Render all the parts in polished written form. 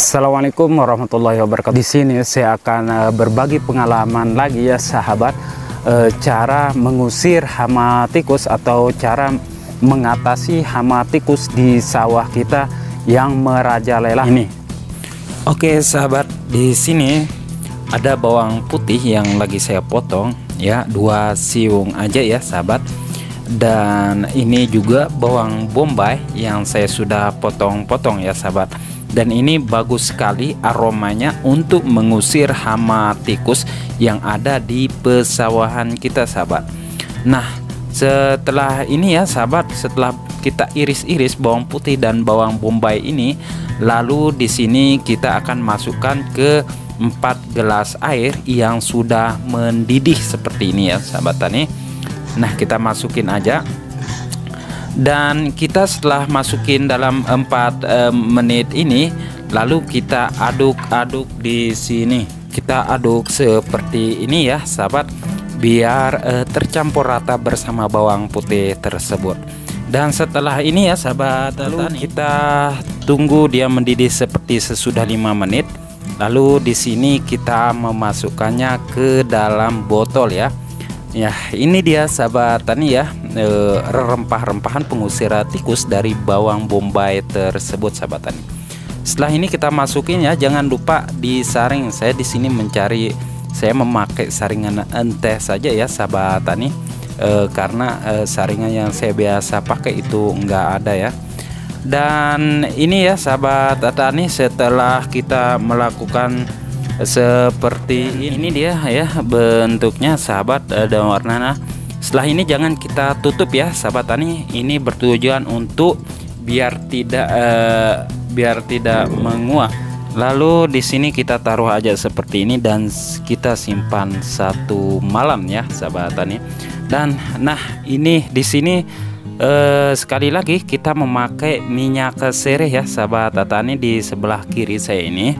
Assalamualaikum warahmatullahi wabarakatuh. Di sini saya akan berbagi pengalaman lagi ya sahabat, cara mengusir hama tikus atau cara mengatasi hama tikus di sawah kita yang merajalela ini. Oke sahabat, di sini ada bawang putih yang lagi saya potong ya, 2 siung aja ya sahabat. Dan ini juga bawang bombay yang saya sudah potong-potong ya sahabat. Dan ini bagus sekali aromanya untuk mengusir hama tikus yang ada di pesawahan kita sahabat. Nah setelah ini ya sahabat, setelah kita iris-iris bawang putih dan bawang bombay ini, lalu di sini kita akan masukkan ke 4 gelas air yang sudah mendidih seperti ini ya sahabat tani. Nah kita masukin aja. Dan kita setelah masukin dalam 4 menit ini, lalu kita aduk-aduk di sini. Kita aduk seperti ini ya sahabat, biar tercampur rata bersama bawang putih tersebut. Dan setelah ini ya sahabat, lalu kita tunggu dia mendidih seperti sesudah 5 menit. Lalu di sini kita memasukkannya ke dalam botol ya. Ya ini dia sahabat tani ya, rempah-rempahan pengusir tikus dari bawang bombay tersebut sahabat tani. Setelah ini kita masukin ya, jangan lupa disaring. Saya di sini memakai saringan enteh saja ya sahabat tani, karena saringan yang saya biasa pakai itu enggak ada ya. Dan ini ya sahabat tani, setelah kita melakukan seperti ini dia ya bentuknya sahabat, ada warnanya. Setelah ini jangan kita tutup ya sahabat tani, ini bertujuan untuk biar tidak menguap. Lalu di sini kita taruh aja seperti ini dan kita simpan 1 malam ya sahabat tani. Dan nah ini di sini sekali lagi kita memakai minyak sereh ya sahabat tani. Di sebelah kiri saya ini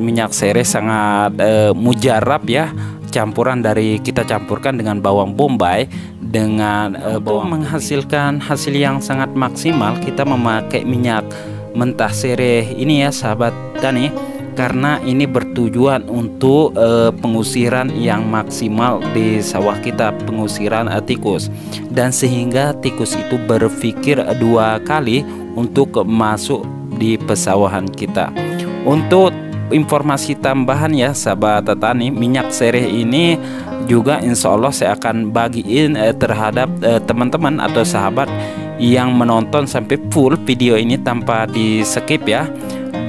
minyak sereh sangat mujarab ya, campuran dari kita campurkan dengan bawang bombay dengan bawang, menghasilkan hasil yang sangat maksimal. Kita memakai minyak mentah sereh ini ya sahabat tani, karena ini bertujuan untuk pengusiran yang maksimal di sawah kita, pengusiran tikus, dan sehingga tikus itu berpikir 2 kali untuk masuk di pesawahan kita. Untuk informasi tambahan ya sahabat tani, minyak sereh ini juga insya Allah saya akan bagiin terhadap teman-teman atau sahabat yang menonton sampai full video ini tanpa di skip ya.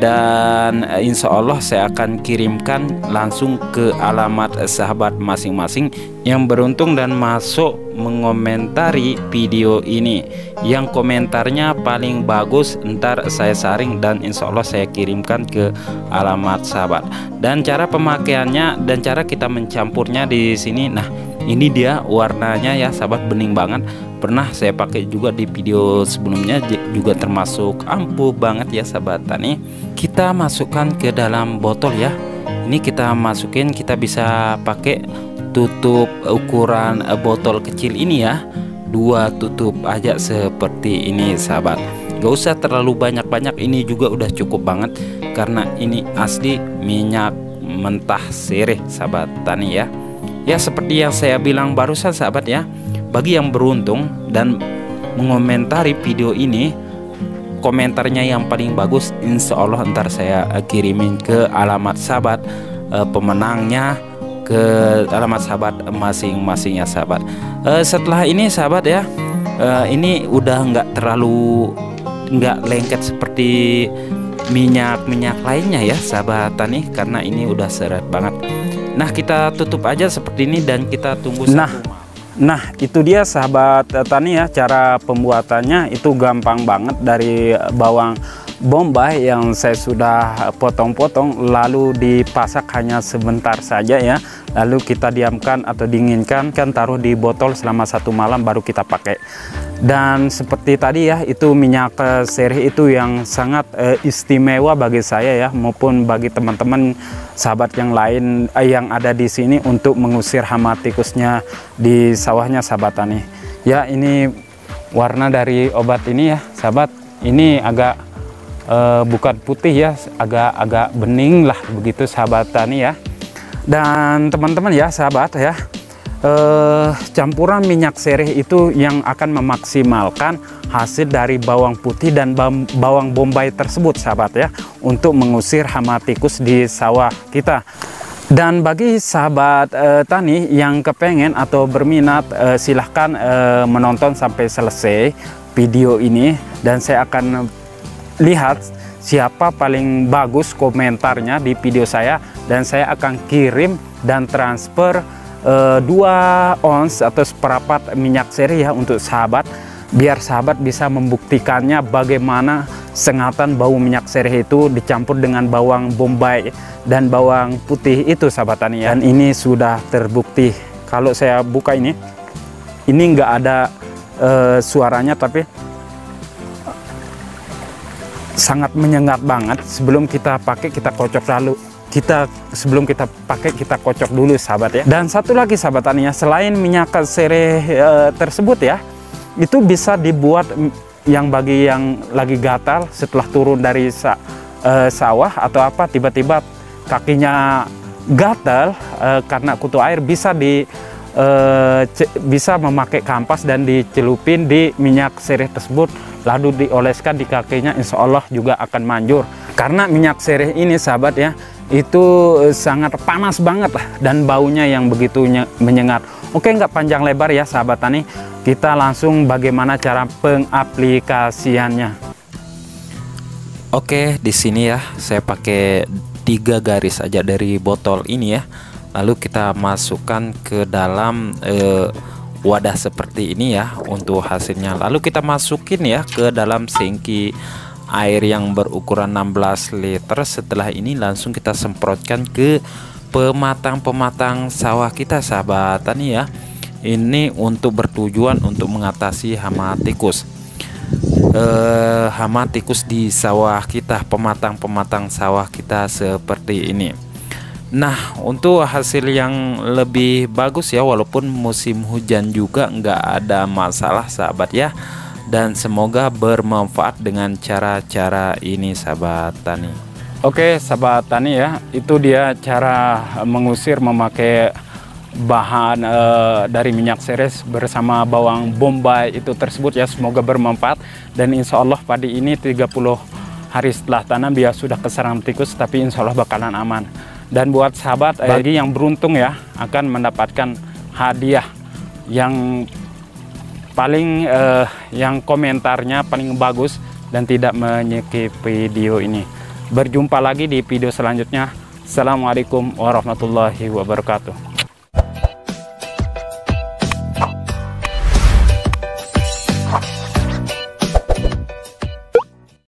Dan insya Allah saya akan kirimkan langsung ke alamat sahabat masing-masing yang beruntung dan masuk mengomentari video ini. Yang komentarnya paling bagus ntar saya saring dan insya Allah saya kirimkan ke alamat sahabat. Dan cara pemakaiannya dan cara kita mencampurnya di sini, nah ini dia warnanya ya sahabat, bening banget. Pernah saya pakai juga di video sebelumnya, juga termasuk ampuh banget ya sahabat tani. Kita masukkan ke dalam botol ya. Ini kita masukin, kita bisa pakai tutup ukuran botol kecil ini ya, 2 tutup aja seperti ini sahabat. Gak usah terlalu banyak-banyak, ini juga udah cukup banget karena ini asli minyak mentah sirih sahabat tani ya. Ya seperti yang saya bilang barusan sahabat ya, bagi yang beruntung dan mengomentari video ini, komentarnya yang paling bagus insya Allah ntar saya kirimin ke alamat sahabat pemenangnya, ke alamat sahabat masing-masing ya sahabat. Setelah ini sahabat ya, ini udah nggak lengket seperti minyak lainnya ya sahabat tani, karena ini udah seret banget. Nah kita tutup aja seperti ini dan kita tunggu. Nah itu dia sahabat tani ya, cara pembuatannya itu gampang banget, dari bawang bombay yang saya sudah potong-potong lalu dipasak hanya sebentar saja ya, lalu kita diamkan atau dinginkan, kan taruh di botol selama 1 malam baru kita pakai. Dan seperti tadi ya, itu minyak sereh itu yang sangat istimewa bagi saya ya, maupun bagi teman-teman sahabat yang lain yang ada di sini untuk mengusir hama tikusnya di sawahnya sahabat tani ya. Ini warna dari obat ini ya sahabat, ini agak bukan putih ya, agak bening lah begitu sahabat tani ya. Dan teman-teman ya sahabat ya, campuran minyak sirih itu yang akan memaksimalkan hasil dari bawang putih dan bawang bombay tersebut sahabat ya, untuk mengusir hama tikus di sawah kita. Dan bagi sahabat tani yang kepengen atau berminat, silahkan menonton sampai selesai video ini, dan saya akan lihat siapa paling bagus komentarnya di video saya, dan saya akan kirim dan transfer 2 ons atau seperempat minyak sirih ya untuk sahabat, biar sahabat bisa membuktikannya bagaimana sengatan bau minyak sirih itu dicampur dengan bawang bombay dan bawang putih itu sahabat tani ya. Dan ini sudah terbukti, kalau saya buka ini nggak ada suaranya, tapi sangat menyengat banget. Sebelum kita pakai kita kocok dulu. Sahabat ya. Dan satu lagi sahabat tani ya, selain minyak sirih tersebut ya, itu bisa dibuat yang bagi yang lagi gatal setelah turun dari sawah atau apa, tiba-tiba kakinya gatal karena kutu air, bisa memakai kampas dan dicelupin di minyak sirih tersebut, lalu dioleskan di kakinya, insya Allah juga akan manjur. Karena minyak sirih ini sahabat ya, itu sangat panas banget lah, dan baunya yang begitu menyengat. Oke, nggak panjang lebar ya sahabat tani, kita langsung bagaimana cara pengaplikasiannya. Oke, di sini ya saya pakai 3 garis aja dari botol ini ya. Lalu kita masukkan ke dalam wadah seperti ini ya untuk hasilnya. Lalu kita masukin ya ke dalam sinki air yang berukuran 16 liter. Setelah ini langsung kita semprotkan ke pematang-pematang sawah kita sahabat tani ya. Ini untuk bertujuan untuk mengatasi hama tikus, hama tikus di sawah kita, pematang-pematang sawah kita seperti ini. Nah, untuk hasil yang lebih bagus ya, walaupun musim hujan juga nggak ada masalah sahabat ya. Dan semoga bermanfaat dengan cara-cara ini sahabat tani. Oke sahabat tani ya, itu dia cara mengusir memakai bahan dari minyak sirih bersama bawang bombay itu tersebut ya. Semoga bermanfaat, dan insya Allah padi ini 30 hari setelah tanam dia sudah keserang tikus, tapi insya Allah bakalan aman. Dan buat sahabat bagi yang beruntung ya akan mendapatkan hadiah yang paling yang komentarnya paling bagus dan tidak menyikip video ini. Berjumpa lagi di video selanjutnya. Assalamualaikum warahmatullahi wabarakatuh.